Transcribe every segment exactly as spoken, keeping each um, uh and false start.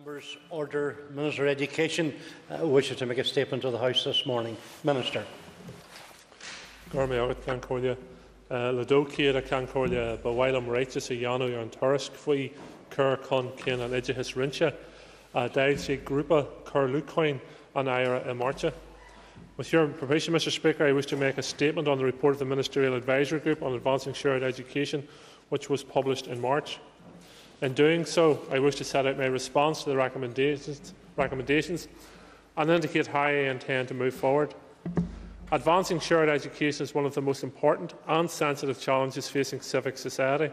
Members order Minister of Education uh, wishes to make a statement to the House this morning. Minister. Gormia Cancordia, Ladokia Cancordia, Bawilam Righteous, Iano, Yon Turisk, Fui, Ker Con Kin, and Edgehis Rincha, Dailse Grupa, Ker Lucoin, and Ira Emarcha. With your permission, Mister Speaker, I wish to make a statement on the report of the Ministerial Advisory Group on Advancing Shared Education, which was published in March. In doing so, I wish to set out my response to the recommendations, recommendations and indicate how I intend to move forward. Advancing shared education is one of the most important and sensitive challenges facing civic society.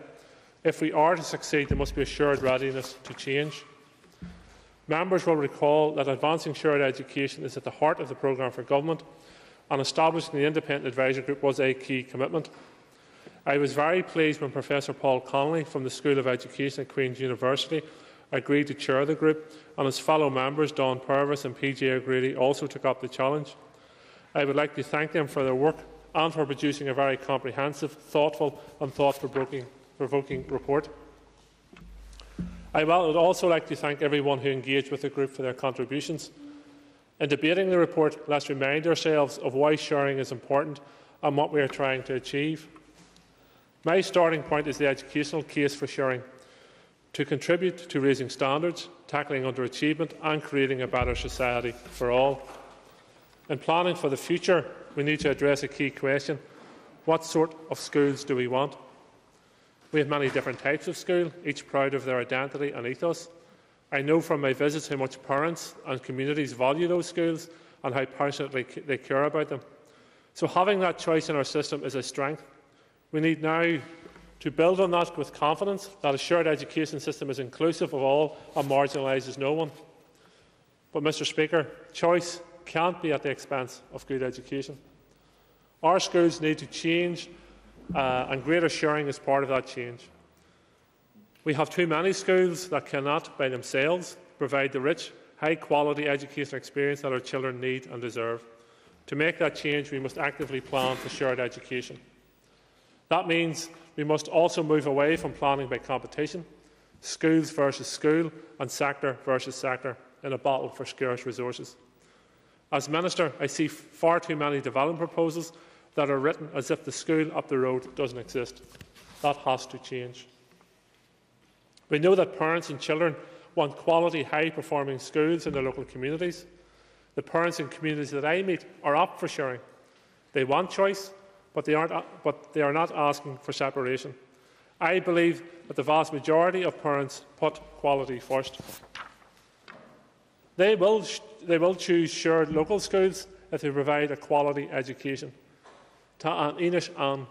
If we are to succeed, there must be assured readiness to change. Members will recall that advancing shared education is at the heart of the programme for government, and establishing the independent advisory group was a key commitment. I was very pleased when Professor Paul Connolly from the School of Education at Queen's University agreed to chair the group, and his fellow members Dawn Purvis and P J O'Grady also took up the challenge. I would like to thank them for their work and for producing a very comprehensive, thoughtful and thought-provoking report. I would also like to thank everyone who engaged with the group for their contributions. In debating the report, let's remind ourselves of why sharing is important and what we are trying to achieve. My starting point is the educational case for sharing, to contribute to raising standards, tackling underachievement and creating a better society for all. In planning for the future, we need to address a key question: what sort of schools do we want? We have many different types of school, each proud of their identity and ethos. I know from my visits how much parents and communities value those schools and how passionately they care about them. So having that choice in our system is a strength. We need now to build on that with confidence that a shared education system is inclusive of all and marginalises no one. But, Mister Speaker, choice can't be at the expense of good education. Our schools need to change, uh, and greater sharing is part of that change. We have too many schools that cannot, by themselves, provide the rich, high-quality educational experience that our children need and deserve. To make that change, we must actively plan for shared education. That means we must also move away from planning by competition, schools versus school and sector versus sector in a battle for scarce resources. As Minister, I see far too many development proposals that are written as if the school up the road doesn't exist. That has to change. We know that parents and children want quality, high-performing schools in their local communities. The parents and communities that I meet are up for sharing. They want choice, But they, aren't, but they are not asking for separation. I believe that the vast majority of parents put quality first. They will, they will choose shared local schools if they provide a quality education. Tá an Inish an,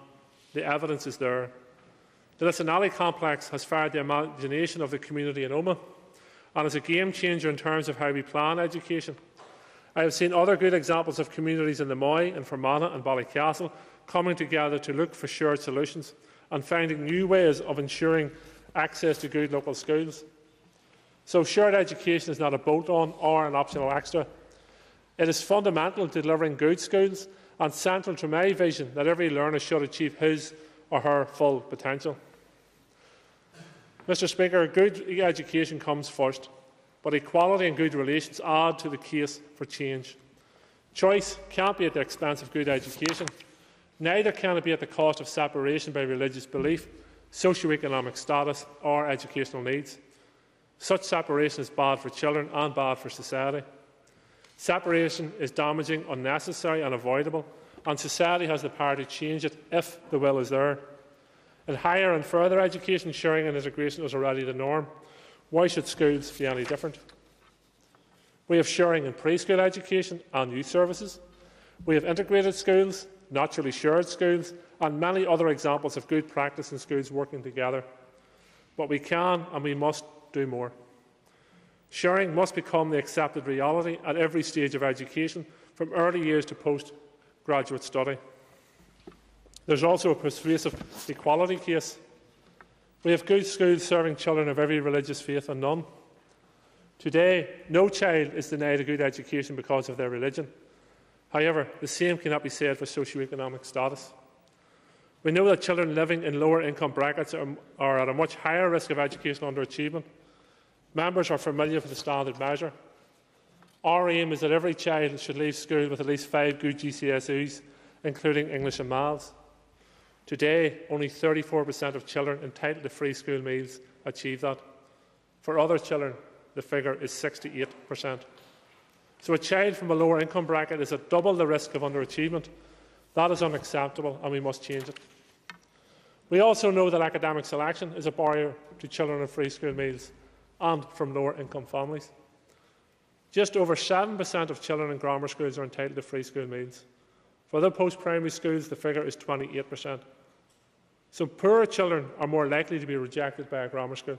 the evidence is there. The Lisanelly complex has fired the imagination of the community in Oma and is a game changer in terms of how we plan education. I have seen other good examples of communities in the Moy, in Fermanagh and Ballycastle coming together to look for shared solutions and finding new ways of ensuring access to good local schools. So shared education is not a bolt-on or an optional extra. It is fundamental to delivering good schools and central to my vision that every learner should achieve his or her full potential. Mister Speaker, good education comes first, but equality and good relations add to the case for change. Choice can't be at the expense of good education. Neither can it be at the cost of separation by religious belief, socio-economic status or educational needs. Such separation is bad for children and bad for society. Separation is damaging, unnecessary and avoidable, and society has the power to change it if the will is there. In higher and further education, sharing and integration is already the norm. Why should schools be any different? We have sharing in preschool education and youth services. We have integrated schools, naturally shared schools and many other examples of good practice in schools working together. But we can and we must do more. Sharing must become the accepted reality at every stage of education, from early years to postgraduate study. There is also a persuasive equality case. We have good schools serving children of every religious faith and none. Today, no child is denied a good education because of their religion. However, the same cannot be said for socio-economic status. We know that children living in lower income brackets are, are at a much higher risk of educational underachievement. Members are familiar with the standard measure. Our aim is that every child should leave school with at least five good G C S Es, including English and Maths. Today, only thirty-four percent of children entitled to free school meals achieve that. For other children, the figure is sixty-eight percent. So a child from a lower income bracket is at double the risk of underachievement. That is unacceptable, and we must change it. We also know that academic selection is a barrier to children on free school meals and from lower income families. Just over seven percent of children in grammar schools are entitled to free school meals. For other post-primary schools, the figure is twenty-eight percent. So poorer children are more likely to be rejected by a grammar school.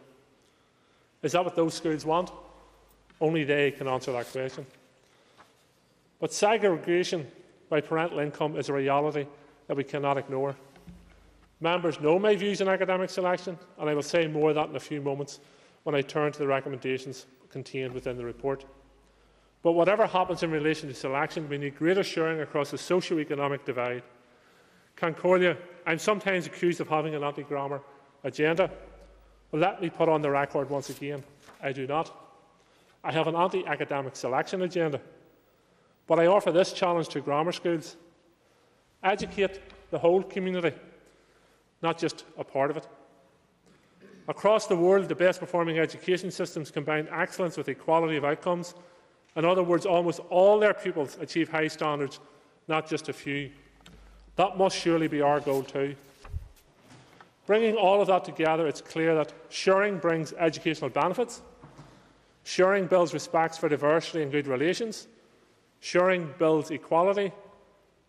Is that what those schools want? Only they can answer that question. But segregation by parental income is a reality that we cannot ignore. Members know my views on academic selection, and I will say more of that in a few moments when I turn to the recommendations contained within the report. But whatever happens in relation to selection, we need greater sharing across the socio-economic divide. Concordia, I'm sometimes accused of having an anti-grammar agenda. Well, let me put on the record once again, I do not. I have an anti-academic selection agenda. But I offer this challenge to grammar schools. Educate the whole community, not just a part of it. Across the world, the best performing education systems combine excellence with equality of outcomes. In other words, almost all their pupils achieve high standards, not just a few. That must surely be our goal too. Bringing all of that together, it's clear that sharing brings educational benefits. Sharing builds respect for diversity and good relations. Sharing builds equality.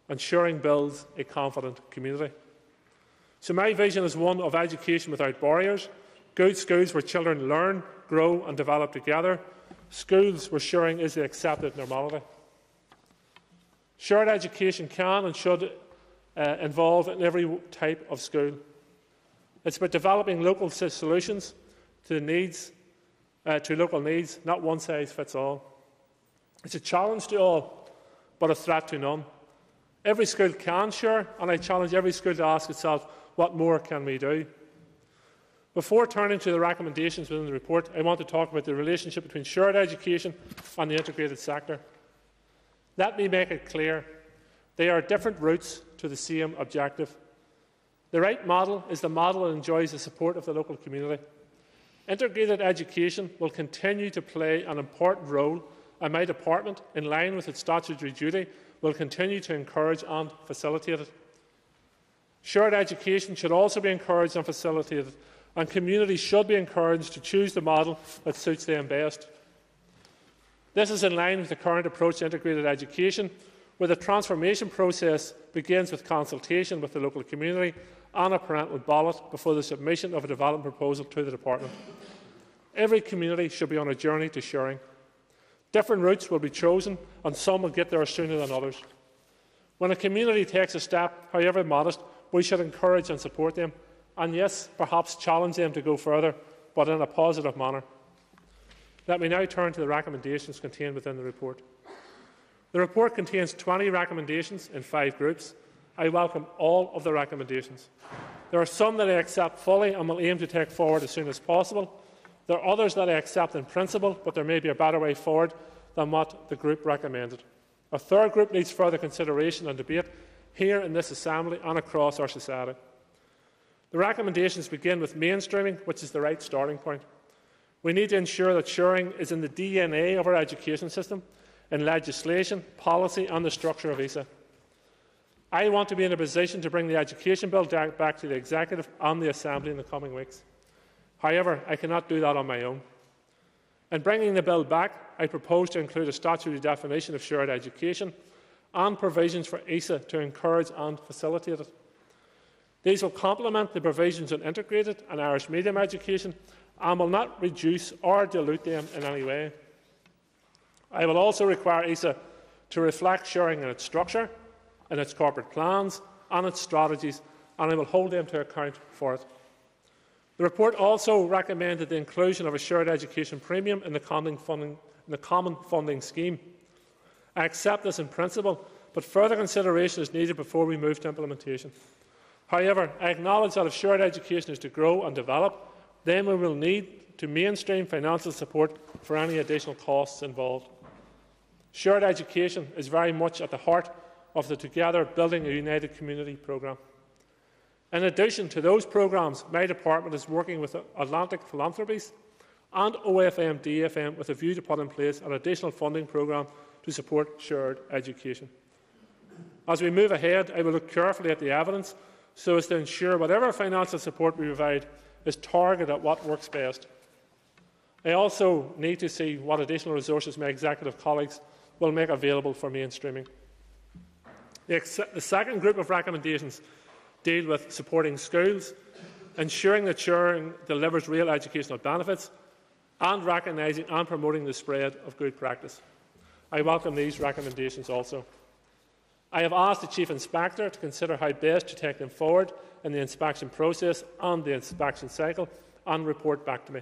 And sharing builds a confident community. So my vision is one of education without barriers, good schools where children learn, grow and develop together, schools where sharing is the accepted normality. Shared education can and should uh, involve in every type of school. It's about developing local solutions to, the needs, uh, to local needs, not one size fits all. It's a challenge to all, but a threat to none. Every school can share, and I challenge every school to ask itself, what more can we do? Before turning to the recommendations within the report, I want to talk about the relationship between shared education and the integrated sector. Let me make it clear, they are different routes to the same objective. The right model is the model that enjoys the support of the local community. Integrated education will continue to play an important role, and my department, in line with its statutory duty, will continue to encourage and facilitate it. Shared education should also be encouraged and facilitated, and communities should be encouraged to choose the model that suits them best. This is in line with the current approach to integrated education, where the transformation process begins with consultation with the local community and a parental ballot before the submission of a development proposal to the department. Every community should be on a journey to sharing. Different routes will be chosen, and some will get there sooner than others. When a community takes a step, however modest, we should encourage and support them. And yes, perhaps challenge them to go further, but in a positive manner. Let me now turn to the recommendations contained within the report. The report contains twenty recommendations in five groups. I welcome all of the recommendations. There are some that I accept fully and will aim to take forward as soon as possible. There are others that I accept in principle, but there may be a better way forward than what the group recommended. A third group needs further consideration and debate here in this Assembly and across our society. The recommendations begin with mainstreaming, which is the right starting point. We need to ensure that sharing is in the D N A of our education system, in legislation, policy and the structure of E S A. I want to be in a position to bring the Education Bill back to the Executive and the Assembly in the coming weeks. However, I cannot do that on my own. In bringing the bill back, I propose to include a statutory definition of shared education and provisions for E S A to encourage and facilitate it. These will complement the provisions on integrated and Irish medium education and will not reduce or dilute them in any way. I will also require E S A to reflect sharing in its structure, in its corporate plans and its strategies, and I will hold them to account for it. The report also recommended the inclusion of a shared education premium in the Common Funding, in the Common Funding Scheme. I accept this in principle, but further consideration is needed before we move to implementation. However, I acknowledge that if shared education is to grow and develop, then we will need to mainstream financial support for any additional costs involved. Shared education is very much at the heart of the Together Building a United Community programme. In addition to those programmes, my department is working with Atlantic Philanthropies and O F M D F M with a view to put in place an additional funding programme to support shared education. As we move ahead, I will look carefully at the evidence so as to ensure whatever financial support we provide is targeted at what works best. I also need to see what additional resources my executive colleagues will make available for mainstreaming. The, the second group of recommendations deal with supporting schools, ensuring that sharing delivers real educational benefits, and recognising and promoting the spread of good practice. I welcome these recommendations also. I have asked the Chief Inspector to consider how best to take them forward in the inspection process and the inspection cycle and report back to me.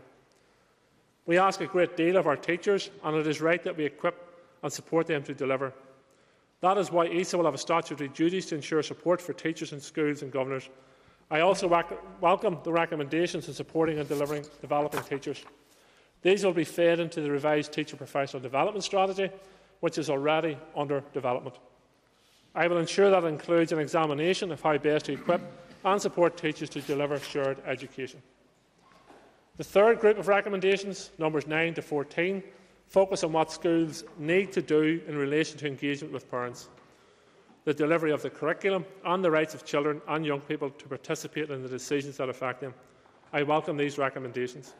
We ask a great deal of our teachers, and it is right that we equip and support them to deliver. That is why E S A will have a statutory duty to ensure support for teachers in schools and governors. I also welcome the recommendations in supporting and delivering developing teachers. These will be fed into the revised Teacher Professional Development Strategy, which is already under development. I will ensure that includes an examination of how best to equip and support teachers to deliver shared education. The third group of recommendations, numbers nine to fourteen, focus on what schools need to do in relation to engagement with parents, the delivery of the curriculum and the rights of children and young people to participate in the decisions that affect them. I welcome these recommendations.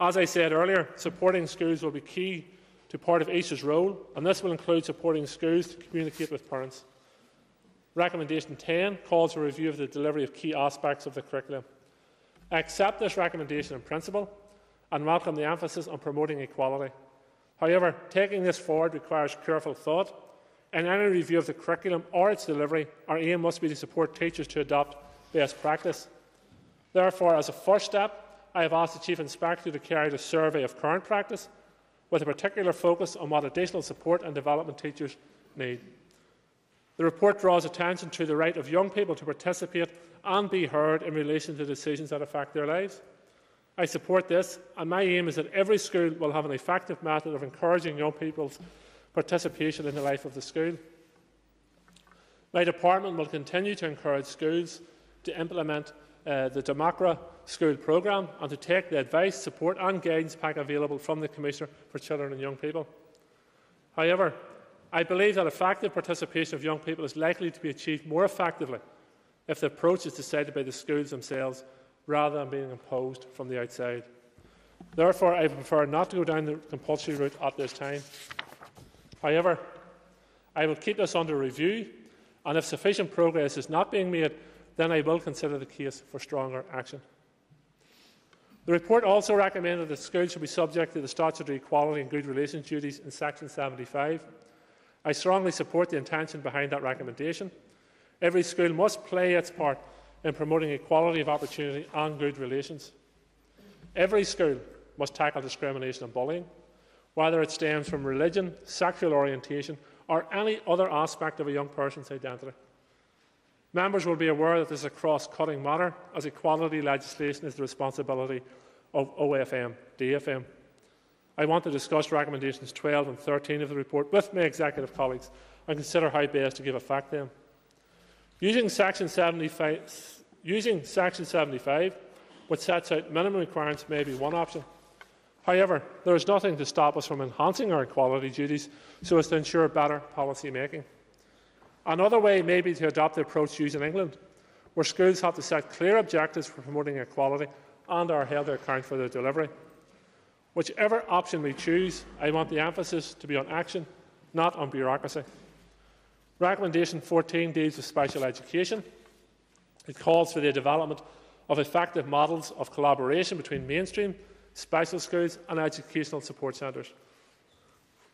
As I said earlier, supporting schools will be key to part of E S A's role, and this will include supporting schools to communicate with parents. Recommendation ten calls for a review of the delivery of key aspects of the curriculum. I accept this recommendation in principle and welcome the emphasis on promoting equality. However, taking this forward requires careful thought. In any review of the curriculum or its delivery, our aim must be to support teachers to adopt best practice. Therefore, as a first step, I have asked the Chief Inspector to carry out a survey of current practice, with a particular focus on what additional support and development teachers need. The report draws attention to the right of young people to participate and be heard in relation to decisions that affect their lives. I support this, and my aim is that every school will have an effective method of encouraging young people's participation in the life of the school. My department will continue to encourage schools to implement Uh, the Democra School programme and to take the advice, support and guidance pack available from the Commissioner for Children and Young People. However, I believe that effective participation of young people is likely to be achieved more effectively if the approach is decided by the schools themselves rather than being imposed from the outside. Therefore, I prefer not to go down the compulsory route at this time. However, I will keep this under review, and if sufficient progress is not being made, then I will consider the case for stronger action. The report also recommended that schools should be subject to the statutory equality and good relations duties in Section seventy-five. I strongly support the intention behind that recommendation. Every school must play its part in promoting equality of opportunity and good relations. Every school must tackle discrimination and bullying, whether it stems from religion, sexual orientation, or any other aspect of a young person's identity. Members will be aware that this is a cross-cutting matter, as equality legislation is the responsibility of O F M D F M. I want to discuss recommendations twelve and thirteen of the report with my executive colleagues and consider how best to give effect to them. Using Section seventy-five, using Section seventy-five, which sets out minimum requirements, may be one option. However, there is nothing to stop us from enhancing our equality duties so as to ensure better policy making. Another way may be to adopt the approach used in England, where schools have to set clear objectives for promoting equality and are held to account for their delivery. Whichever option we choose, I want the emphasis to be on action, not on bureaucracy. Recommendation fourteen deals with special education. It calls for the development of effective models of collaboration between mainstream, special schools and educational support centres.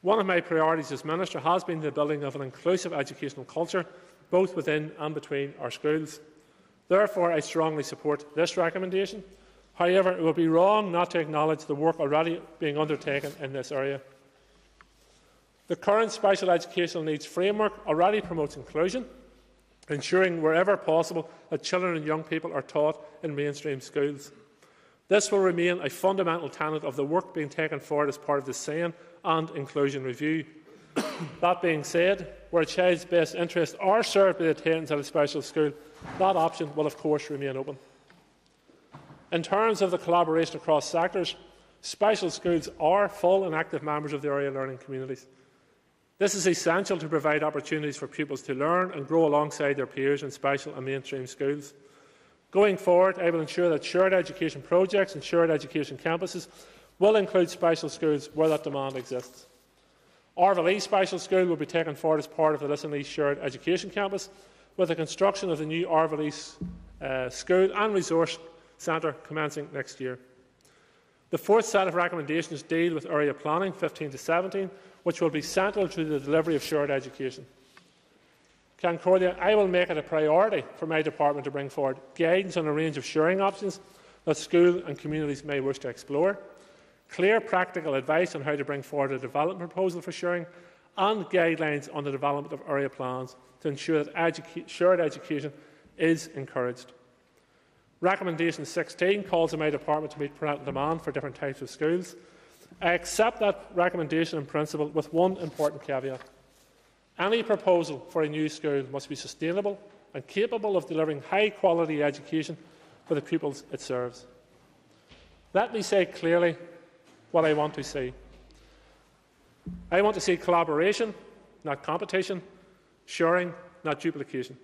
One of my priorities as Minister has been the building of an inclusive educational culture, both within and between our schools. Therefore, I strongly support this recommendation. However, it would be wrong not to acknowledge the work already being undertaken in this area. The current Special Educational Needs Framework already promotes inclusion, ensuring wherever possible that children and young people are taught in mainstream schools. This will remain a fundamental tenet of the work being taken forward as part of the S A N and inclusion review. That being said, where a child's best interests are served by the attendance at a special school, that option will of course remain open. In terms of the collaboration across sectors, special schools are full and active members of the area learning communities. This is essential to provide opportunities for pupils to learn and grow alongside their peers in special and mainstream schools. Going forward, I will ensure that shared education projects and shared education campuses will include special schools where that demand exists. Arvalee Special School will be taken forward as part of the Listen East Shared Education Campus, with the construction of the new Arvalee uh, School and Resource Centre commencing next year. The fourth set of recommendations deal with area planning fifteen to seventeen, which will be central to the delivery of shared education. Concordia, I will make it a priority for my department to bring forward guidance on a range of sharing options that schools and communities may wish to explore, clear practical advice on how to bring forward a development proposal for sharing, and guidelines on the development of area plans to ensure that educa- shared education is encouraged. Recommendation sixteen calls on my department to meet parental demand for different types of schools. I accept that recommendation in principle with one important caveat. Any proposal for a new school must be sustainable and capable of delivering high-quality education for the pupils it serves. Let me say clearly what I want to see. I want to see collaboration, not competition, sharing, not duplication.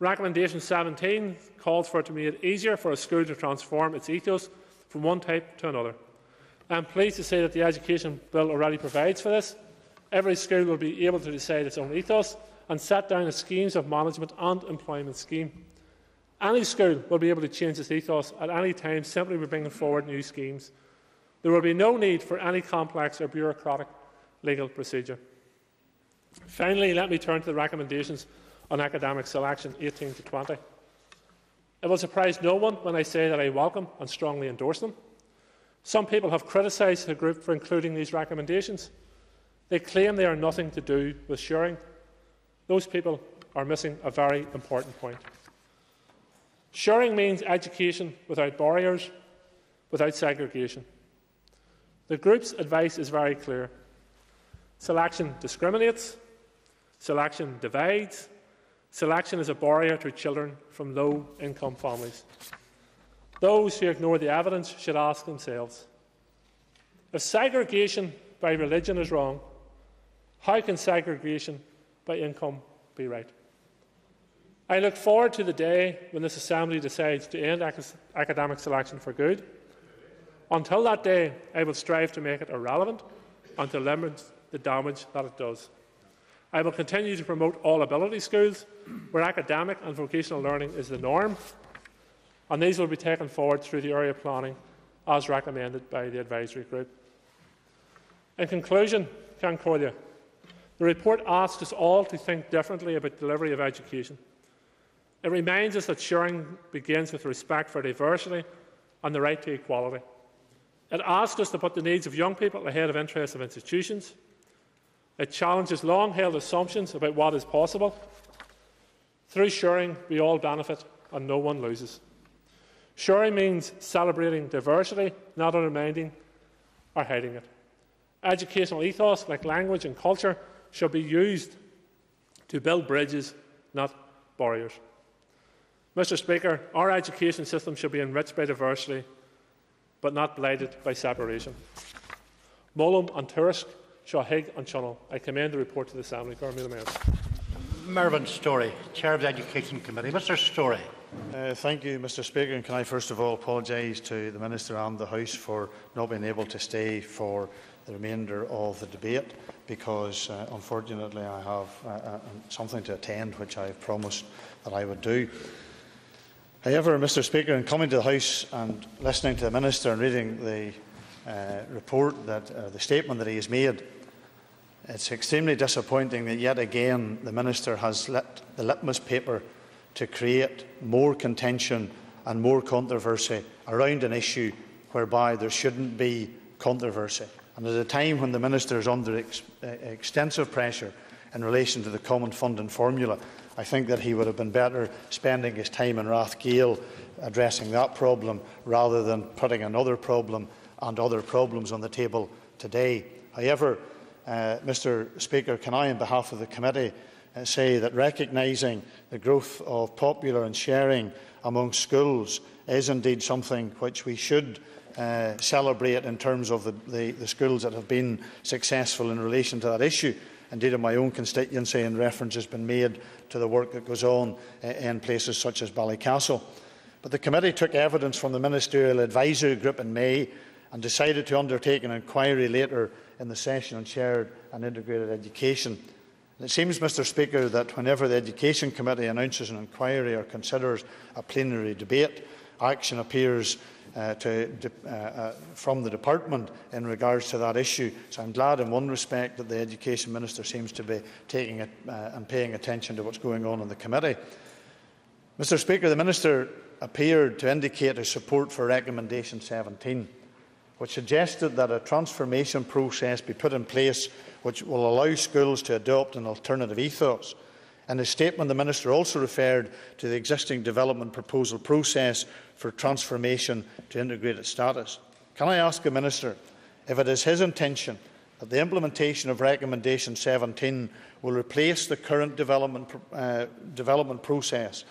Recommendation seventeen calls for it to make it easier for a school to transform its ethos from one type to another. I am pleased to say that the Education Bill already provides for this. Every school will be able to decide its own ethos and set down its schemes of management and employment scheme. Any school will be able to change its ethos at any time simply by bringing forward new schemes. There will be no need for any complex or bureaucratic legal procedure. Finally, let me turn to the recommendations on academic selection eighteen to twenty. It will surprise no one when I say that I welcome and strongly endorse them. Some people have criticised the group for including these recommendations. They claim they are nothing to do with sharing. Those people are missing a very important point. Sharing means education without barriers, without segregation. The group's advice is very clear. Selection discriminates, selection divides, selection is a barrier to children from low-income families. Those who ignore the evidence should ask themselves, if segregation by religion is wrong, how can segregation by income be right? I look forward to the day when this Assembly decides to end ac- academic selection for good. Until that day, I will strive to make it irrelevant and to limit the damage that it does. I will continue to promote all-ability schools where academic and vocational learning is the norm, and these will be taken forward through the area planning as recommended by the advisory group. In conclusion, Concordia, the report asks us all to think differently about delivery of education. It reminds us that sharing begins with respect for diversity and the right to equality. It asks us to put the needs of young people ahead of interests of institutions. It challenges long-held assumptions about what is possible. Through sharing, we all benefit and no one loses. Sharing means celebrating diversity, not undermining or hiding it. Educational ethos, like language and culture, should be used to build bridges, not barriers. Mister Speaker, our education system should be enriched by diversity, but not blighted by separation. Mullum and Turisk, Shahig and Channel. I commend the report to the Assembly. Mervyn Storey, Chair of the Education Committee. Mister Storey. Uh, thank you, Mister Speaker. And can I first of all apologise to the Minister and the House for not being able to stay for the remainder of the debate, because uh, unfortunately I have uh, uh, something to attend which I have promised that I would do. However, Mister Speaker, in coming to the House and listening to the Minister and reading the uh, report, that uh, the statement that he has made, it's extremely disappointing that yet again the Minister has lit the litmus paper to create more contention and more controversy around an issue whereby there shouldn't be controversy. And at a time when the Minister is under ex- extensive pressure in relation to the common funding formula. I think that he would have been better spending his time in Rathgael addressing that problem rather than putting another problem and other problems on the table today. However, uh, Mister Speaker, can I, on behalf of the committee, uh, say that recognising the growth of popular and sharing among schools is indeed something which we should uh, celebrate in terms of the, the, the schools that have been successful in relation to that issue. Indeed, in my own constituency, and reference has been made to the work that goes on in places such as Ballycastle. But the committee took evidence from the Ministerial Advisory Group in May and decided to undertake an inquiry later in the session on shared and integrated education. And it seems, Mr Speaker, that whenever the Education Committee announces an inquiry or considers a plenary debate, action appears uh, to, uh, uh, from the department in regards to that issue. So I'm glad in one respect that the Education Minister seems to be taking it uh, and paying attention to what's going on in the committee. Mr Speaker, the Minister appeared to indicate his support for Recommendation seventeen, which suggested that a transformation process be put in place which will allow schools to adopt an alternative ethos. In his statement, the Minister also referred to the existing development proposal process for transformation to integrated status. Can I ask the Minister if it is his intention that the implementation of Recommendation seventeen will replace the current development, uh, development process?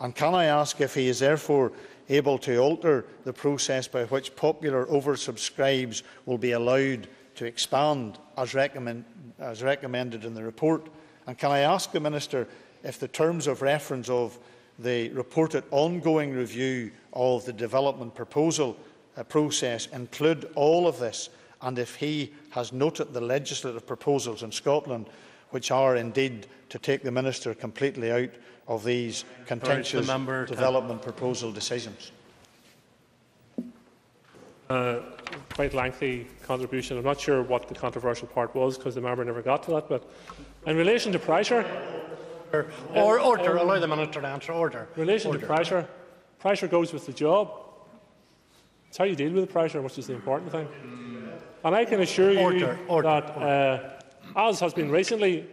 And can I ask if he is therefore able to alter the process by which popular oversubscribes will be allowed to expand as, recommend, as recommended in the report? And can I ask the Minister if the terms of reference of the reported ongoing review of the development proposal uh, process include all of this, and if he has noted the legislative proposals in Scotland, which are indeed to take the Minister completely out of these contentious development proposal decisions? Uh, quite lengthy contribution. I'm not sure what the controversial part was, because the member never got to that, but in relation to pressure, or, or order, um, allow the Minister to answer. Order. In relation order. to pressure, pressure goes with the job. It's how you deal with the pressure, which is the important thing. And I can assure you order, order, that, order. Uh, as has been recently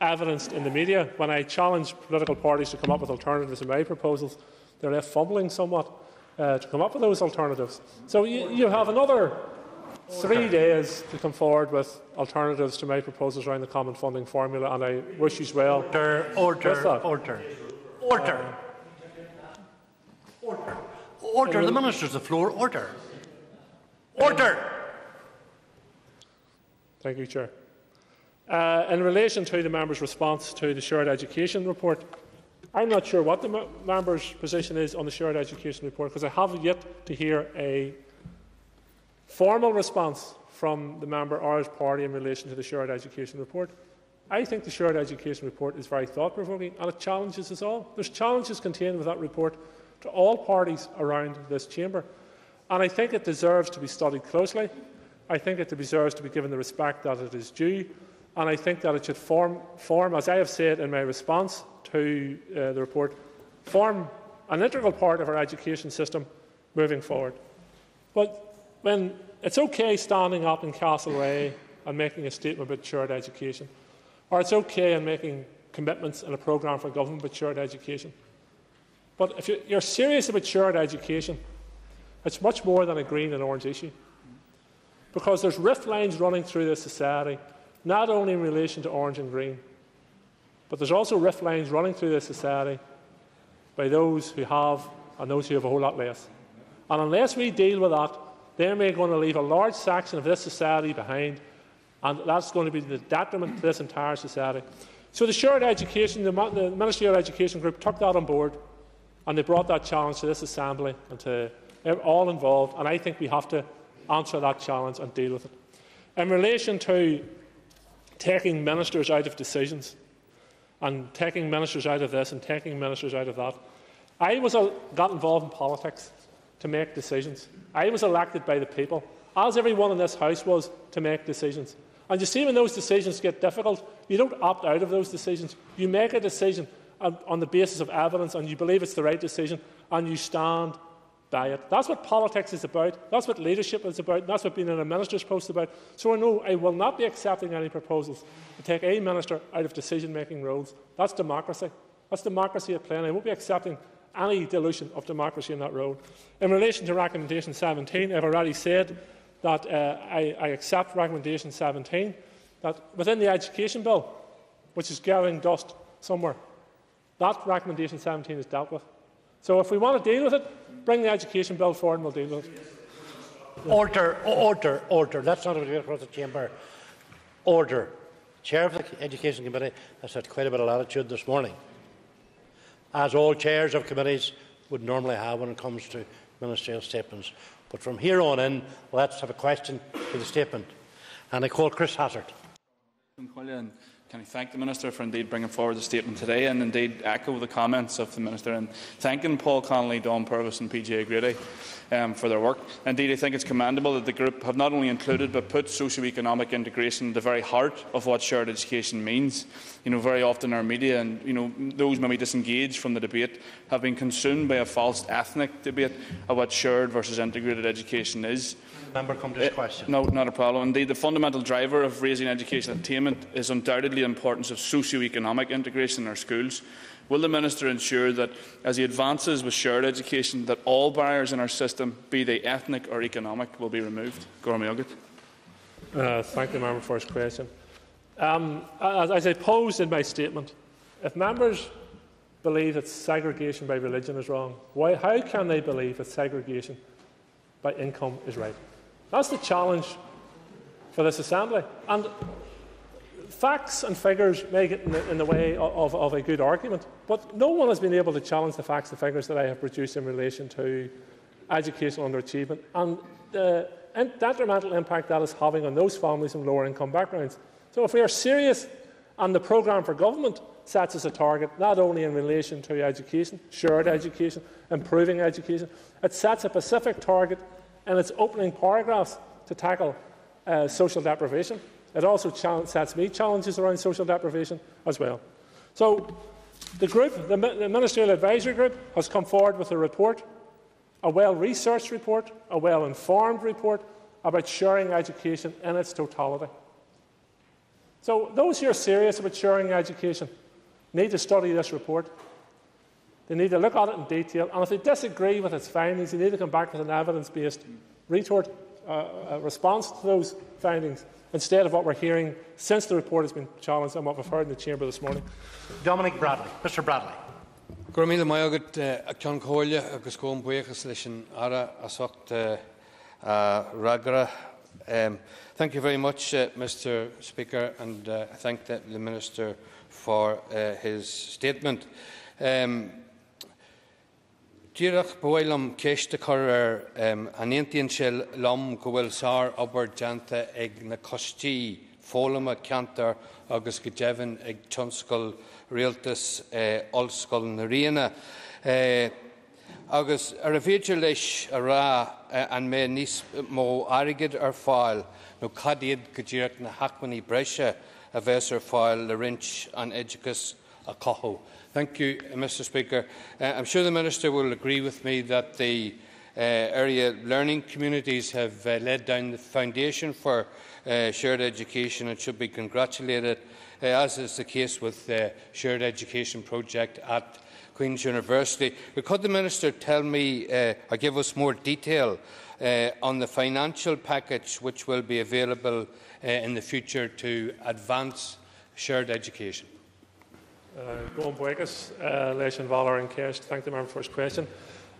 evidenced in the media, when I challenge political parties to come up with alternatives in my proposals, they're left fumbling somewhat uh, to come up with those alternatives. So you, you have another three days to come forward with alternatives to my proposals around the common funding formula, and I wish you well. Order, order, order, order, um, order, order. The Minister's the floor. Order, order. Thank you, Chair. Uh, in relation to the member's response to the shared education report, I'm not sure what the member's position is on the shared education report, because I have yet to hear a formal response from the member or his party in relation to the shared education report. I think the shared education report is very thought-provoking, and it challenges us all. There's challenges contained with that report to all parties around this chamber, and I think it deserves to be studied closely. I think it deserves to be given the respect that it is due, and I think that it should form, form as I have said in my response to uh, the report, form an integral part of our education system moving forward. But when it's okay standing up in Castleway and making a statement about shared education, or it's okay in making commitments in a programme for government about shared education. But if you're serious about shared education, it's much more than a green and orange issue, because there's rift lines running through this society, not only in relation to orange and green, but there's also rift lines running through this society by those who have and those who have a whole lot less. And unless we deal with that, then we're going to leave a large section of this society behind, and that's going to be the detriment to this entire society. So the shared education, the Ministerial Education Group took that on board, and they brought that challenge to this Assembly and to all involved, and I think we have to answer that challenge and deal with it. In relation to taking ministers out of decisions, and taking ministers out of this and taking ministers out of that, I was, got involved in politics to make decisions. I was elected by the people, as everyone in this House was, to make decisions. And you see, when those decisions get difficult, you don't opt out of those decisions. You make a decision on the basis of evidence, and you believe it's the right decision, and you stand diet. That's what politics is about, that's what leadership is about, that's what being in a minister's post is about. So I know I will not be accepting any proposals to take a minister out of decision-making roles. That's democracy. That's democracy at play, and I won't be accepting any dilution of democracy in that role. In relation to recommendation seventeen, I've already said that uh, I, I accept recommendation seventeen, that within the Education Bill, which is gathering dust somewhere, that recommendation seventeen is dealt with. So if we want to deal with it, bring the Education Bill forward and we'll deal with it. Order, order, order. That's not a debate across the chamber. Order. Chair of the Education Committee has had quite a bit of latitude this morning, as all chairs of committees would normally have when it comes to ministerial statements. But from here on in, let's have a question to the statement. And I call Chris Hazard. Can I thank the Minister for indeed bringing forward the statement today, and indeed echo the comments of the Minister in thanking Paul Connolly, Dawn Purvis and P J O'Grady um, for their work. Indeed, I think it's commendable that the group have not only included but put socio-economic integration at the very heart of what shared education means. You know, very often our media and you know, those maybe disengaged from the debate have been consumed by a false ethnic debate of what shared versus integrated education is. Member, come to this question. No, not a problem. Indeed, the fundamental driver of raising education attainment is undoubtedly the importance of socio-economic integration in our schools. Will the Minister ensure that, as he advances with shared education, that all barriers in our system, be they ethnic or economic, will be removed? Uh, thank the member for his question. Um, as, as I posed in my statement, if members believe that segregation by religion is wrong, why, how can they believe that segregation by income is right? That's the challenge for this Assembly. And facts and figures may get in the, in the way of, of a good argument, but no one has been able to challenge the facts and figures that I have produced in relation to educational underachievement and the detrimental impact that is having on those families from lower income backgrounds. So if we are serious, and the programme for government sets us a target, not only in relation to education, shared education, improving education, it sets a specific target in its opening paragraphs to tackle uh, social deprivation. It also sets me challenges around social deprivation as well. So the group, the Ministerial Advisory Group, has come forward with a report, a well-researched report, a well-informed report about sharing education in its totality. So those who are serious about sharing education need to study this report. They need to look at it in detail, and if they disagree with its findings, they need to come back with an evidence-based retort, uh, response to those findings, instead of what we're hearing since the report has been challenged and what we've heard in the chamber this morning. Dominic Bradley, Mister Bradley. Gourmila Mayogat Achan Colia agus Coim Buechas Lishin Ara Asocht Ragara. Thank you very much, uh, Mister Speaker, and uh, I thank the, the Minister for uh, his statement. Díreach bhuailam céiste cur an Indian shell lom gohfuil sár obair janta ag na costí fólama cantar agus go devan ag tionscail rialtas olscail na riana. Agus ar a bhíidir leis a rá an mé níos mó airgid ar fáil nó cadíad go díreach na hacmaní breise a bheits ar fáil le rint an éadchas a chothú. Thank you, Mister Speaker. Uh, I'm sure the Minister will agree with me that the uh, area learning communities have uh, laid down the foundation for uh, shared education and should be congratulated, uh, as is the case with the uh, shared education project at Queen's University. But could the Minister tell me uh, or give us more detail uh, on the financial package which will be available uh, in the future to advance shared education? Go Buegas, Leishan Valor and Kirst. Thank the member for his question.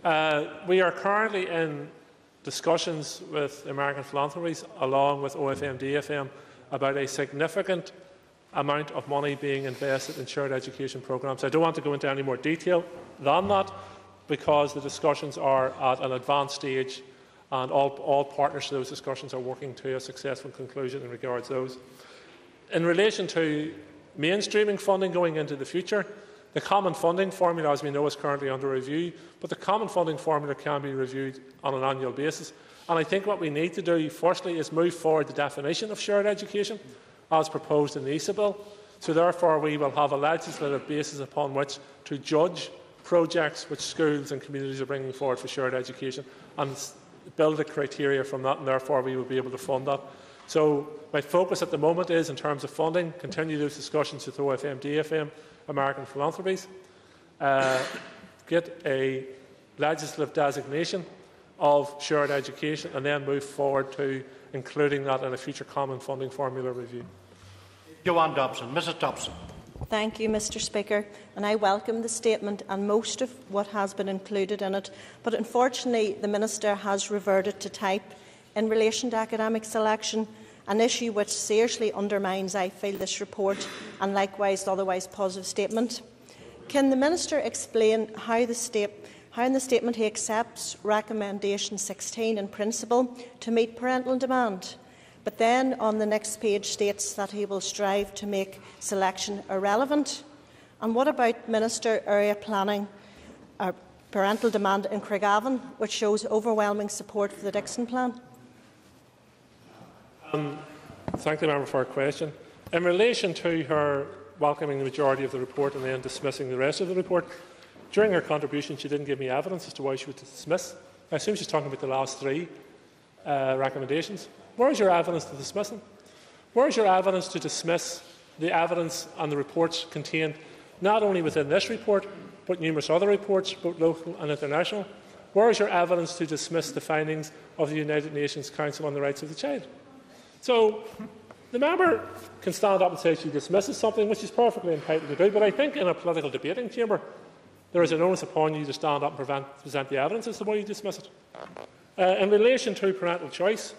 Uh, we are currently in discussions with American Philanthropies, along with O F M D F M, about a significant amount of money being invested in shared education programmes. I don't want to go into any more detail than that, because the discussions are at an advanced stage, and all, all partners to those discussions are working to a successful conclusion in regards to those. In relation to mainstreaming funding going into the future, the common funding formula, as we know, is currently under review, but the common funding formula can be reviewed on an annual basis. And I think what we need to do, firstly, is move forward the definition of shared education, as proposed in the E S A Bill. So therefore we will have a legislative basis upon which to judge projects which schools and communities are bringing forward for shared education, and build the criteria from that, and therefore we will be able to fund that. So my focus at the moment is, in terms of funding, continue those discussions with O F M D F M, American Philanthropies, uh, get a legislative designation of shared education, and then move forward to including that in a future common funding formula review. Joanne Dobson. Mrs Dobson. Thank you, Mr Speaker, and I welcome the statement and most of what has been included in it, but unfortunately the Minister has reverted to type in relation to academic selection, an issue which seriously undermines, I feel, this report and likewise the otherwise positive statement. Can the Minister explain how, the state, how in the statement he accepts recommendation sixteen in principle to meet parental demand, but then on the next page states that he will strive to make selection irrelevant? And what about Minister area planning or uh, parental demand in Craigavon, which shows overwhelming support for the Dixon plan? Um, thank the member for her question. In relation to her welcoming the majority of the report and then dismissing the rest of the report, during her contribution she didn't give me evidence as to why she would dismiss. I assume she's talking about the last three uh, recommendations. Where is your evidence to dismiss them? Where is your evidence to dismiss the evidence and the reports contained not only within this report but numerous other reports, both local and international? Where is your evidence to dismiss the findings of the United Nations Council on the Rights of the Child? So the member can stand up and say she dismisses something, which is perfectly entitled to do, but I think in a political debating chamber there is an onus upon you to stand up and prevent, present the evidence as to why you dismiss it. Uh, in relation to parental choice,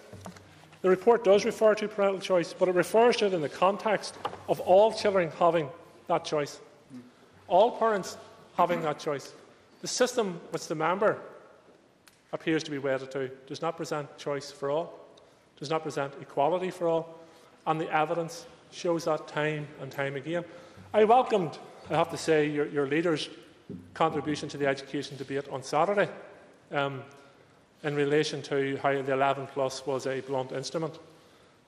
the report does refer to parental choice, but it refers to it in the context of all children having that choice, all parents having that choice. The system which the member appears to be wedded to does not present choice for all, does not present equality for all, and the evidence shows that time and time again. I welcomed, I have to say, your, your leader's contribution to the education debate on Saturday. Um, in relation to how the eleven plus was a blunt instrument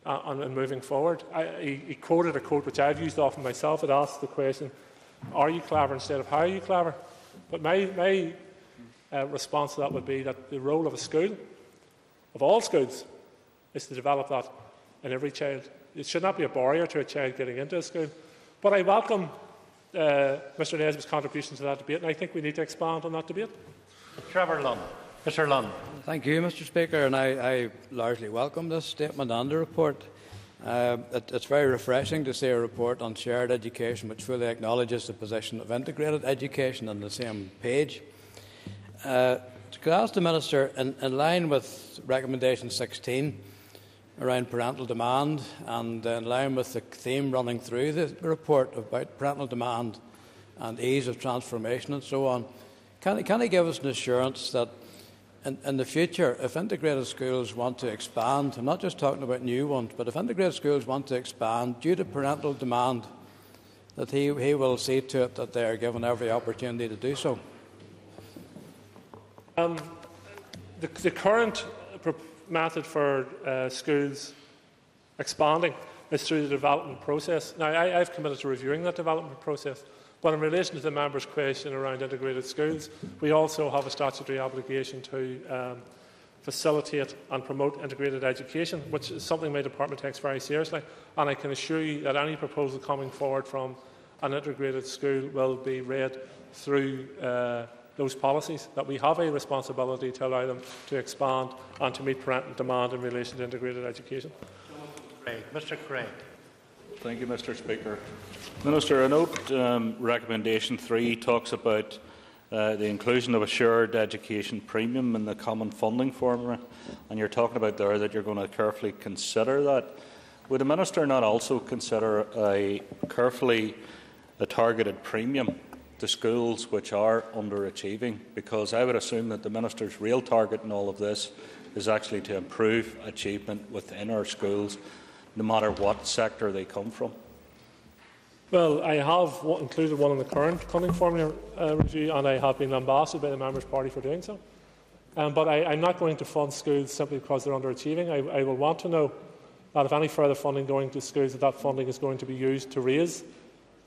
uh, and, and moving forward. I, he, he quoted a quote which I've used often myself. It asks the question, are you clever, instead of how are you clever? But my, my uh, response to that would be that the role of a school, of all schools, is to develop that in every child. It should not be a barrier to a child getting into a school. But I welcome uh, Mr Nesbitt's contribution to that debate, and I think we need to expand on that debate. Trevor Lunn. Mister Lunn. Thank you, Mr Speaker, and I, I largely welcome this statement and the report. Uh, it, it's very refreshing to see a report on shared education which fully acknowledges the position of integrated education on the same page. Uh, could I ask the Minister, in, in line with recommendation sixteen around parental demand and in line with the theme running through the report about parental demand and ease of transformation and so on, can, can he give us an assurance that In, in the future, if integrated schools want to expand, I'm not just talking about new ones, but if integrated schools want to expand due to parental demand, that he, he will see to it that they are given every opportunity to do so? Um, the, the current method for uh, schools expanding is through the development process. Now, I, I've committed to reviewing that development process. But in relation to the member's question around integrated schools, we also have a statutory obligation to um, facilitate and promote integrated education, which is something my department takes very seriously. And I can assure you that any proposal coming forward from an integrated school will be read through uh, those policies, that we have a responsibility to allow them to expand and to meet parental demand in relation to integrated education. Mister Craig. Thank you, Mr Speaker. Minister, I note um, recommendation three talks about uh, the inclusion of a shared education premium in the common funding formula, and you're talking about there that you're going to carefully consider that. Would the Minister not also consider a carefully a targeted premium to schools which are underachieving? Because I would assume that the Minister's real target in all of this is actually to improve achievement within our schools, no matter what sector they come from. Well, I have included one in the current funding formula uh, review, and I have been lambasted by the Members' Party for doing so. Um, but I, I'm not going to fund schools simply because they're underachieving. I, I will want to know that if any further funding going to schools, that that funding is going to be used to raise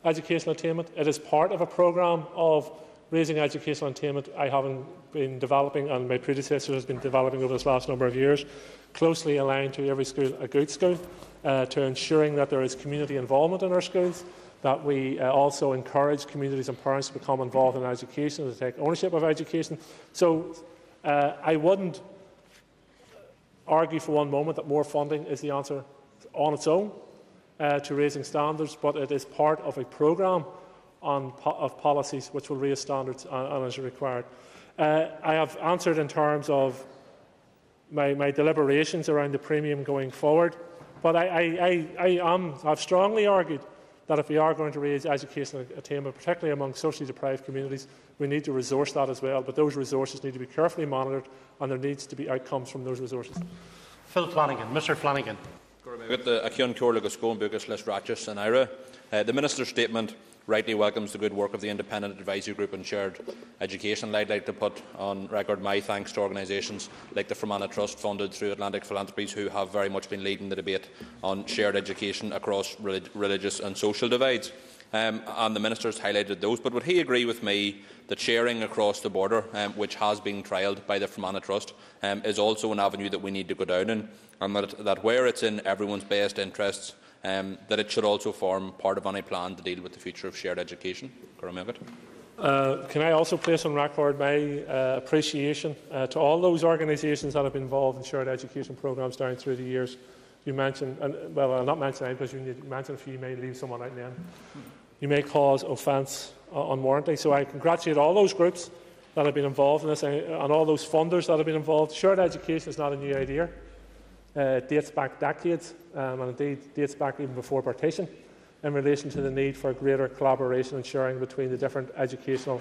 educational attainment. It is part of a programme of raising educational attainment, I haven't been developing, and my predecessor has been developing over this last number of years, closely aligned to every school a good school, uh, to ensuring that there is community involvement in our schools, that we uh, also encourage communities and parents to become involved in education, to take ownership of education. So uh, I wouldn't argue for one moment that more funding is the answer on its own uh, to raising standards, but it is part of a programme on po of policies which will raise standards and is required. Uh, I have answered in terms of my, my deliberations around the premium going forward, but I, I, I, I am, I've strongly argued that if we are going to raise educational attainment, particularly among socially deprived communities, we need to resource that as well. But those resources need to be carefully monitored, and there needs to be outcomes from those resources. Phil Flanagan, Mister Flanagan. The Minister's statement rightly welcomes the good work of the Independent Advisory Group on Shared Education. I'd like to put on record my thanks to organisations like the Fermanagh Trust, funded through Atlantic Philanthropies, who have very much been leading the debate on shared education across relig religious and social divides. Um, and the Minister has highlighted those. But would he agree with me that sharing across the border, um, which has been trialled by the Fermanagh Trust, um, is also an avenue that we need to go down in, and that, that where it's in everyone's best interests, Um, that it should also form part of any plan to deal with the future of shared education? Uh, can I also place on record my uh, appreciation uh, to all those organisations that have been involved in shared education programmes down through the years? You mentioned, and, well, I'll not mention them because you need to mention a few, you may leave someone out in the end. You may cause offence uh, unwarrantably. So I congratulate all those groups that have been involved in this, and, and all those funders that have been involved. Shared education is not a new idea. Uh, it dates back decades, um, and indeed dates back even before partition, in relation to the need for greater collaboration and sharing between the different educational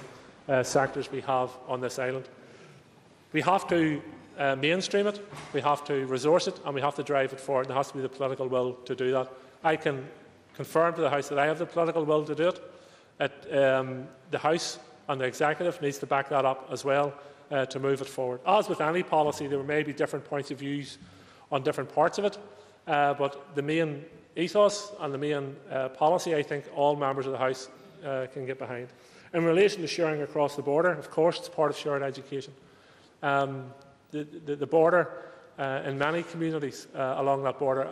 uh, sectors we have on this island. We have to uh, mainstream it, we have to resource it, and we have to drive it forward. There has to be the political will to do that. I can confirm to the House that I have the political will to do it. It um, the House and the Executive needs to back that up as well uh, to move it forward. As with any policy, there may be different points of views on different parts of it, uh, but the main ethos and the main uh, policy, I think all members of the House uh, can get behind. In relation to sharing across the border, of course, it's part of shared education. Um, the, the, the border, uh, in many communities uh, along that border,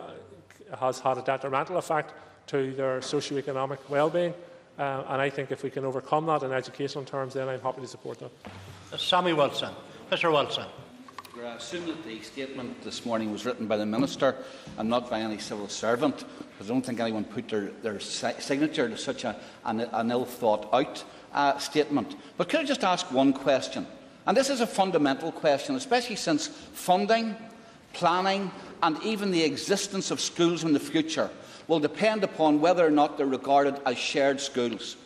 has had a detrimental effect to their socio-economic well-being, uh, and I think if we can overcome that in educational terms, then I'm happy to support that. Sammy Wilson, Mister Wilson. I assume that the statement this morning was written by the Minister and not by any civil servant, because I don't think anyone put their, their si signature to such a, an, an ill-thought-out uh, statement. But could I just ask one question? And this is a fundamental question, especially since funding, planning and even the existence of schools in the future will depend upon whether or not they are regarded as shared schools.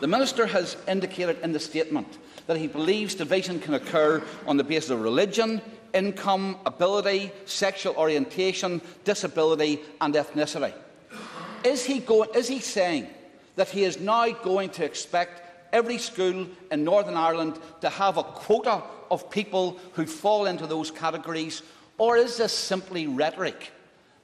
The Minister has indicated in the statement that he believes division can occur on the basis of religion, income, ability, sexual orientation, disability and ethnicity. Is he, going, is he saying that he is now going to expect every school in Northern Ireland to have a quota of people who fall into those categories, or is this simply rhetoric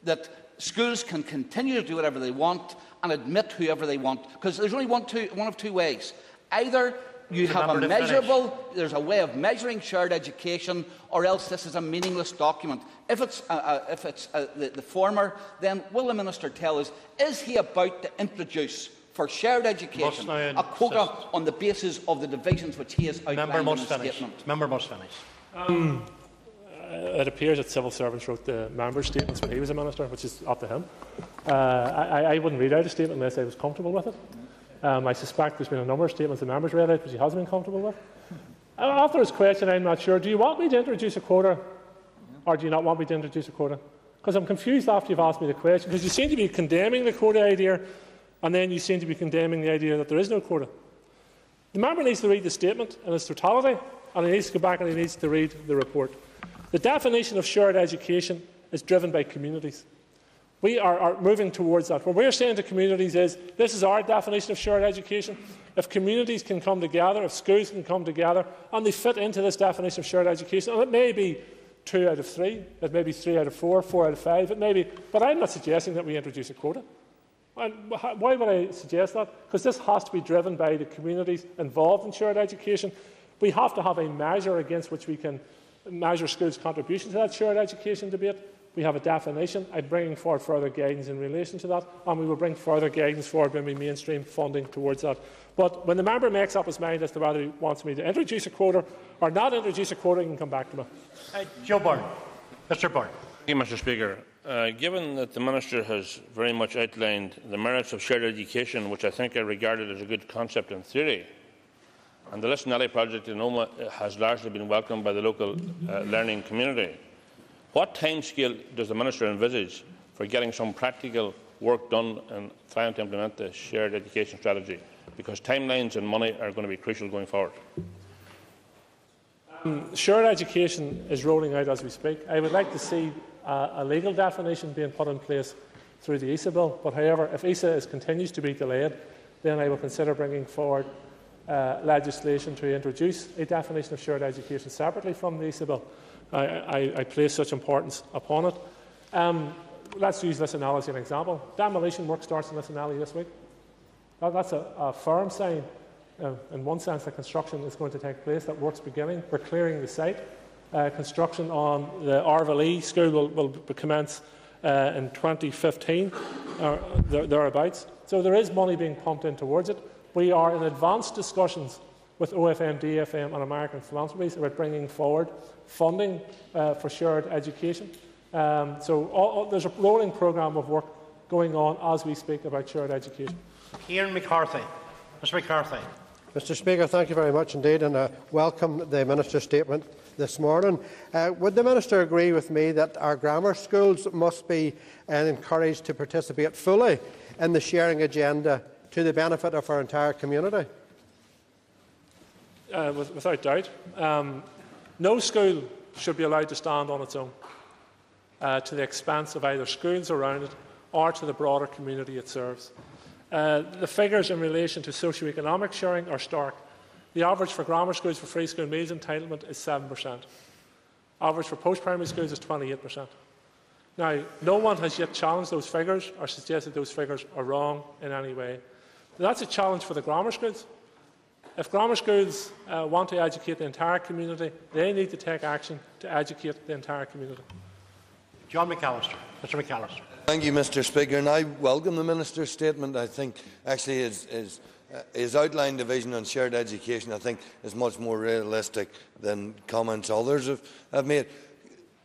that schools can continue to do whatever they want and admit whoever they want? Because there's only one, two, one of two ways. Either you have a measurable, finish. there's a way of measuring shared education, or else this is a meaningless document. If it's, uh, uh, if it's uh, the, the former, then will the Minister tell us, is he about to introduce for shared education a quota assist. on the basis of the divisions which he has outlined Member in the finish. statement? Member must finish. Um, it appears that civil servants wrote the member's statements when he was a Minister, which is up to him. Uh, I, I wouldn't read out a statement unless I was comfortable with it. Um, I suspect there's been a number of statements the members read out which he has been comfortable with. After his question, I'm not sure. Do you want me to introduce a quota, or do you not want me to introduce a quota? Because I'm confused after you've asked me the question, because you seem to be condemning the quota idea, and then you seem to be condemning the idea that there is no quota. The member needs to read the statement in its totality, and he needs to go back and he needs to read the report. The definition of shared education is driven by communities. We are, are moving towards that. What we're saying to communities is, this is our definition of shared education. If communities can come together, if schools can come together, and they fit into this definition of shared education, and it may be two out of three, it may be three out of four, four out of five, it may be, but I'm not suggesting that we introduce a quota. And why would I suggest that? Because this has to be driven by the communities involved in shared education. We have to have a measure against which we can measure schools' contribution to that shared education debate. We have a definition. I'm bringing forward further guidance in relation to that, and we will bring further guidance forward when we mainstream funding towards that. But when the member makes up his mind as to whether he wants me to introduce a quota or not introduce a quota, he can come back to me. Uh, Joe Byrne. Mister Byrne. Thank you, Mister Speaker. Uh, given that the Minister has very much outlined the merits of shared education, which I think I regarded as a good concept in theory, and the Lisanelly project in Oma has largely been welcomed by the local uh, learning community, what timescale does the Minister envisage for getting some practical work done and trying to implement the shared education strategy? Because timelines and money are going to be crucial going forward. Um, shared education is rolling out as we speak. I would like to see Uh, a legal definition being put in place through the E S A bill, but however, if E S A is, continues to be delayed, then I will consider bringing forward uh, legislation to introduce a definition of shared education separately from the E S A bill. I, I, I place such importance upon it. Um, let's use Lisanelly as an example. Demolition work starts in Lisanelly this week. That, that's a, a firm sign, uh, in one sense, that construction is going to take place, that work's beginning. We're clearing the site. Uh, construction on the Arvalee School will, will commence uh, in twenty fifteen, or there, thereabouts. So there is money being pumped in towards it. We are in advanced discussions with O F M D F M and American Philanthropies about bringing forward funding uh, for shared education. Um, so all, all, there's a rolling programme of work going on as we speak about shared education. Kieran McCarthy. Mister McCarthy. Mister Speaker, thank you very much indeed, and I welcome the Minister's statement this morning. Uh, would the Minister agree with me that our grammar schools must be uh, encouraged to participate fully in the sharing agenda to the benefit of our entire community? Uh, with, without doubt. Um, no school should be allowed to stand on its own uh, to the expense of either schools around it or to the broader community it serves. Uh, the figures in relation to socio-economic sharing are stark. The average for grammar schools for free school meals entitlement is seven percent. Average for post-primary schools is twenty-eight percent. Now, no one has yet challenged those figures or suggested those figures are wrong in any way. That's a challenge for the grammar schools. If grammar schools uh, want to educate the entire community, they need to take action to educate the entire community. John McAllister. Mister McAllister. Thank you, Mister Speaker, and I welcome the Minister's statement. I think actually his, his, uh, his outline division on shared education I think is much more realistic than comments others have, have made.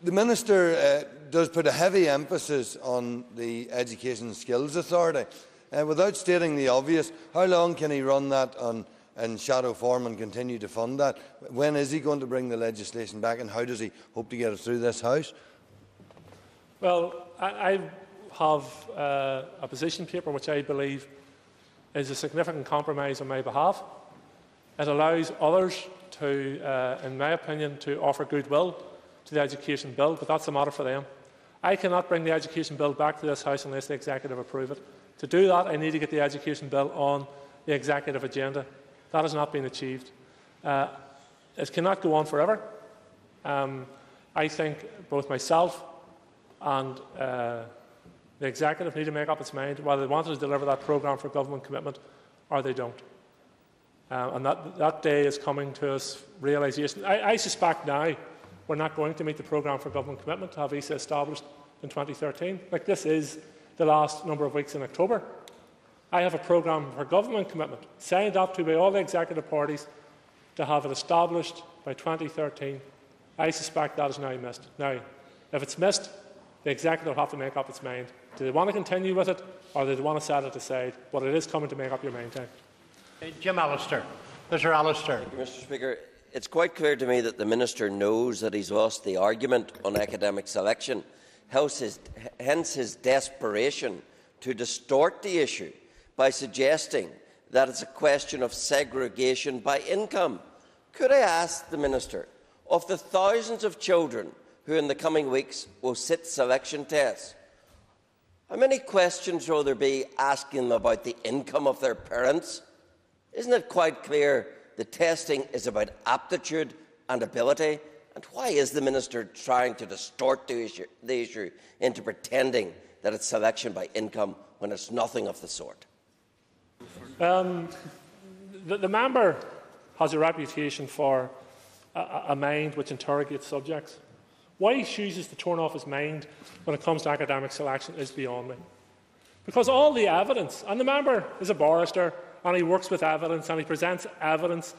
The Minister uh, does put a heavy emphasis on the Education Skills Authority. Uh, without stating the obvious, how long can he run that on in shadow form and continue to fund that? When is he going to bring the legislation back, and how does he hope to get it through this House? Well, I, I have uh, a position paper which I believe is a significant compromise on my behalf. It allows others to, uh, in my opinion, to offer goodwill to the Education Bill, but that's a matter for them. I cannot bring the Education Bill back to this House unless the Executive approve it. To do that, I need to get the Education Bill on the Executive agenda. That has not been achieved. Uh, it cannot go on forever. Um, I think both myself and uh, the Executive need to make up its mind whether they want to deliver that programme for government commitment or they don't. Um, and that, that day is coming to us realisation. I, I suspect now we're not going to meet the programme for government commitment to have E S A established in twenty thirteen. Like, this is the last number of weeks in October. I have a programme for government commitment signed up to by all the Executive parties to have it established by twenty thirteen. I suspect that is now missed. Now, if it's missed, the Executive will have to make up its mind. Do they want to continue with it, or do they want to set it aside? But it is coming to make up your mind time. Hey, Jim Allister. Mister Allister. Thank you, Mister Speaker. It's quite clear to me that the Minister knows that he's lost the argument on academic selection, hence his desperation to distort the issue by suggesting that it's a question of segregation by income. Could I ask the Minister, of the thousands of children who in the coming weeks will sit selection tests, how many questions will there be asking them about the income of their parents? Isn't it quite clear the testing is about aptitude and ability? And why is the Minister trying to distort the issue, the issue into pretending that it's selection by income when it's nothing of the sort? Um, the, the member has a reputation for a, a mind which interrogates subjects. Why he chooses to turn off his mind when it comes to academic selection is beyond me. Because all the evidence, and the member is a barrister and he works with evidence and he presents evidence,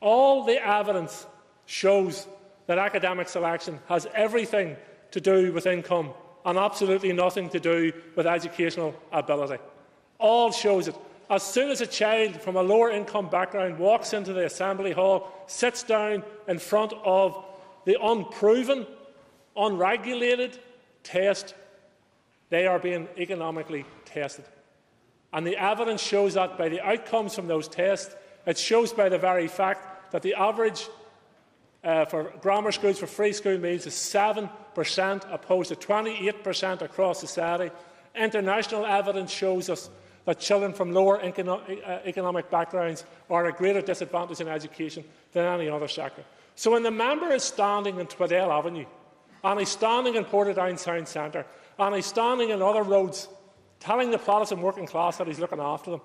all the evidence shows that academic selection has everything to do with income and absolutely nothing to do with educational ability. All shows it. As soon as a child from a lower income background walks into the assembly hall, sits down in front of the unproven, unregulated test, they are being economically tested. And the evidence shows that by the outcomes from those tests. It shows by the very fact that the average uh, for grammar schools for free school meals is seven percent opposed to twenty-eight percent across society. International evidence shows us that children from lower econo uh, economic backgrounds are at a greater disadvantage in education than any other sector. So when the member is standing in Twaddle Avenue, and he's standing in Portadown Sound Centre, and he's standing in other roads, telling the Protestant working class that he's looking after them,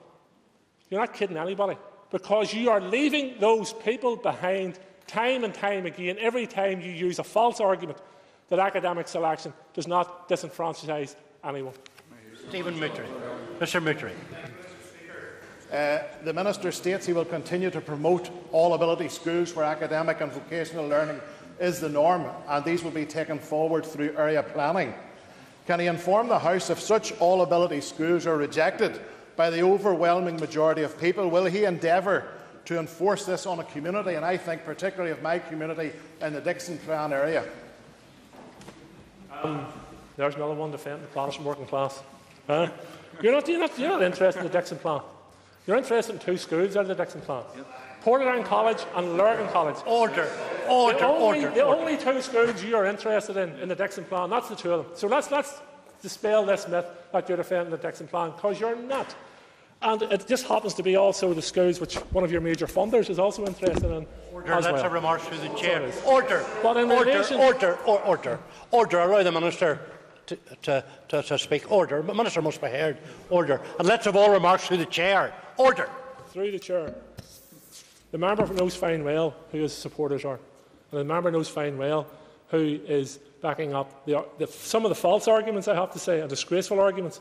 you're not kidding anybody, because you are leaving those people behind time and time again, every time you use a false argument that academic selection does not disenfranchise anyone. Stephen Mutry. Mister Mutry. Uh, the Minister states he will continue to promote all-ability schools where academic and vocational learning is the norm, and these will be taken forward through area planning. Can he inform the House if such all-ability schools are rejected by the overwhelming majority of people? Will he endeavour to enforce this on a community, and I think particularly of my community in the Dixon plan area? Um, there's another one defending the Protestant working class. Huh? You're, not, you're, not, you're not interested in the Dixon plan. You're interested in two schools out of the Dixon plan. Yep. Portadown College and Lurgan College. Order, order, the only, order. The order. only two schools you're interested in in the Dixon plan, that's the two of them. So let's, let's dispel this myth that you're defending the Dixon plan, because you're not. And it just happens to be also the schools which one of your major funders is also interested in. Order, as well. That's a remark through the chair. So order, but in order, relation... order, order, order, order. Allow the Minister to, to, to, to speak. Order. The Minister must be heard. Order. And let's have all remarks through the chair. Order. Through the chair. The member knows fine well who his supporters are. And the member knows fine well who is backing up the, the, some of the false arguments, I have to say, and disgraceful arguments,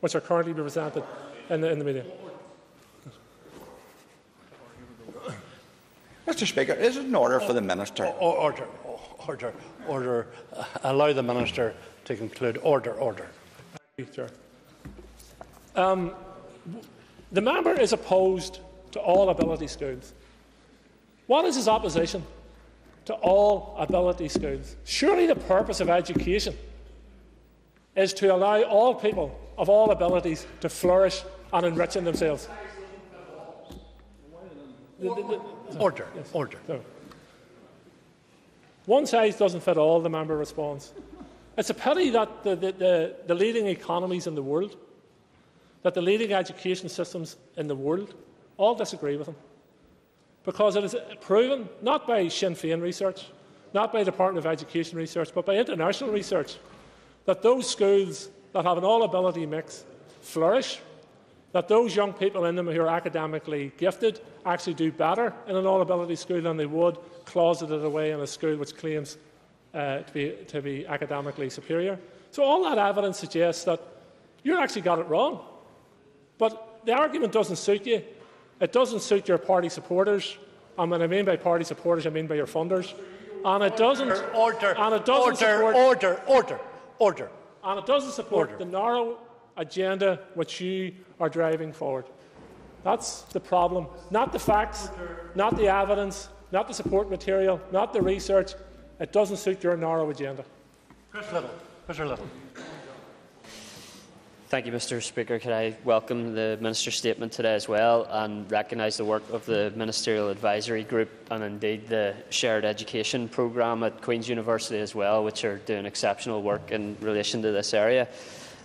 which are currently being presented in the, in the media. Mister Speaker, is it an order for the Minister? Order, order, order. Uh, allow the Minister to conclude. Order, order. Thank you, Chair. Um, the member is opposed to all ability schools. What is his opposition to all ability schools? Surely the purpose of education is to allow all people of all abilities to flourish and enrich in themselves. Order, yes. Order. So, one size doesn't fit all, the member responds. It's a pity that the, the, the, the leading economies in the world, that the leading education systems in the world, all disagree with him. Because it is proven, not by Sinn Féin research, not by the Department of Education research, but by international research, that those schools that have an all-ability mix flourish, that those young people in them who are academically gifted actually do better in an all-ability school than they would closeted away in a school which claims uh, to, be, to be academically superior. So all that evidence suggests that you've actually got it wrong. But the argument doesn't suit you. It doesn't suit your party supporters. And when I mean by party supporters, I mean by your funders. And it doesn't... Order, and it doesn't order, order, order, order. And it doesn't support order. The narrow agenda which you are driving forward. That's the problem. Not the facts, order. Not the evidence, not the support material, not the research. It doesn't suit your narrow agenda. Chris Little. Mister Little. Thank you, Mister Speaker. Can I welcome the Minister's statement today as well, and recognise the work of the Ministerial Advisory Group and indeed the Shared Education programme at Queen's University as well, which are doing exceptional work in relation to this area.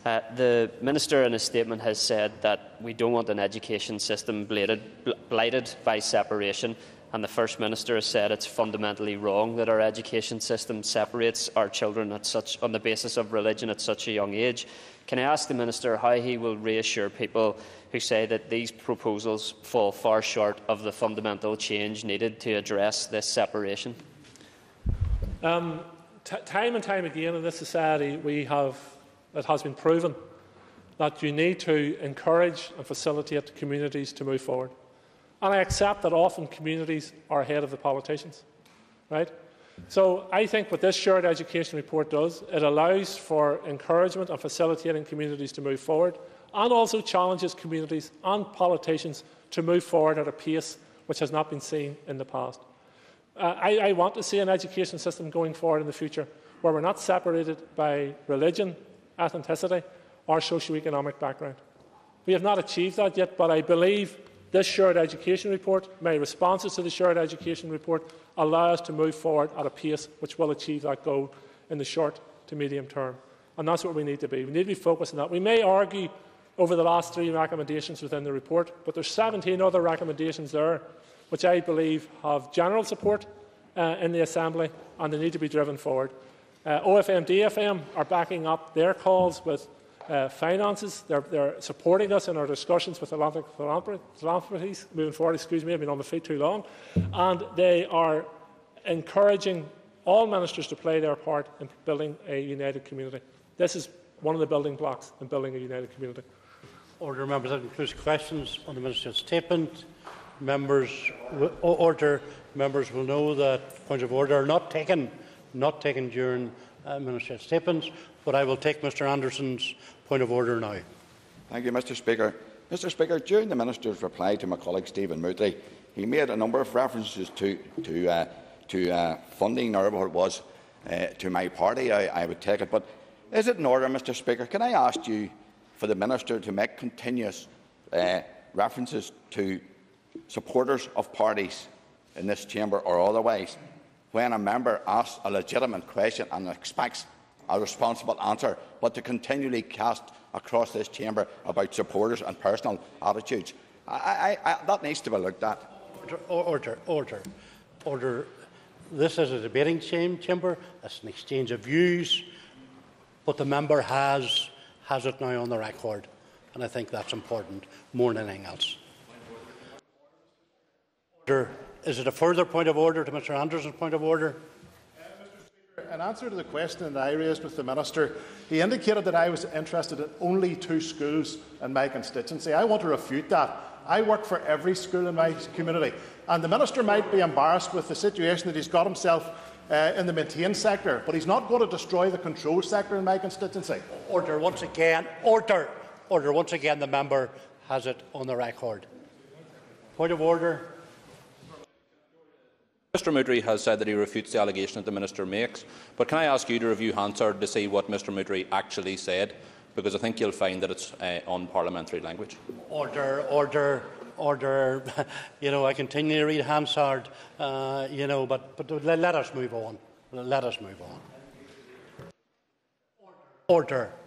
Uh, the Minister in his statement has said that we don't want an education system blighted, blighted by separation, and the First Minister has said it's fundamentally wrong that our education system separates our children at such, on the basis of religion at such a young age. Can I ask the Minister how he will reassure people who say that these proposals fall far short of the fundamental change needed to address this separation? Um, t time and time again in this society, we have, it has been proven that you need to encourage and facilitate communities to move forward. And I accept that often communities are ahead of the politicians. Right? So I think what this shared education report does, it allows for encouragement and facilitating communities to move forward, and also challenges communities and politicians to move forward at a pace which has not been seen in the past. Uh, I, I want to see an education system going forward in the future where we're not separated by religion, ethnicity, or socioeconomic background. We have not achieved that yet, but I believe this shared education report, my responses to the shared education report, allow us to move forward at a pace which will achieve that goal in the short to medium term. And that's what we need to be. We need to be focused on that. We may argue over the last three recommendations within the report, but there are seventeen other recommendations there which I believe have general support uh, in the Assembly, and they need to be driven forward. Uh, O F M D F M are backing up their calls with Uh, finances. They're, they're supporting us in our discussions with Atlantic Philanthropies, moving forward, excuse me, I've been on the feet too long, and they are encouraging all ministers to play their part in building a united community. This is one of the building blocks in building a united community. Order, members. That concludes questions on the Minister's statement. Members, order, members will know that points of order are not taken, not taken during uh, Minister's statements. But I will take Mr Anderson's point of order now. Thank you, Mr Speaker. Mr Speaker, during the Minister's reply to my colleague Stephen Moultrie, he made a number of references to, to, uh, to uh, funding, or what it was, uh, to my party. I, I would take it. But is it in order, Mr Speaker, can I ask you for the Minister to make continuous uh, references to supporters of parties in this chamber or otherwise when a member asks a legitimate question and expects a responsible answer, but to continually cast across this chamber about supporters and personal attitudes? I, I, I, that needs to be looked at. Order, order, order, order. This is a debating chamber. It's an exchange of views, but the member has has it now on the record, and I think that's important more than anything else. Order. Is it a further point of order to Mr Anderson's point of order? In answer to the question that I raised with the Minister, he indicated that I was interested in only two schools in my constituency. I want to refute that. I work for every school in my community. And the Minister might be embarrassed with the situation that he's got himself uh, in the maintain sector, but he's not going to destroy the control sector in my constituency. Order once again. Order. Order once again. The member has it on the record. Point of order. Mr Moultrie has said that he refutes the allegation that the Minister makes, but can I ask you to review Hansard to see what Mr Moultrie actually said? Because I think you'll find that it's uh, unparliamentary language. Order, order, order. You know, I continue to read Hansard, uh, you know, but, but let us move on. Let us move on. Order. Order.